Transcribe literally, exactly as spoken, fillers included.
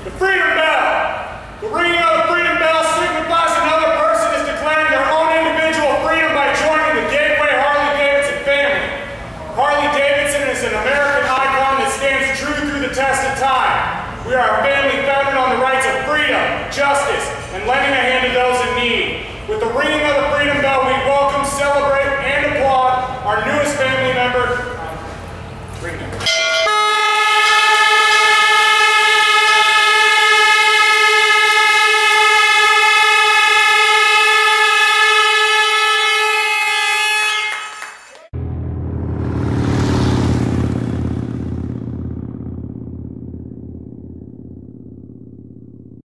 The freedom bell. The ringing of the freedom bell signifies another person is declaring their own individual freedom by joining the Gateway Harley-Davidson family. Harley-Davidson is an American icon that stands true through the test of time. We are a family founded on the rights of freedom, justice, and lending a hand to those in need. With the ringing of the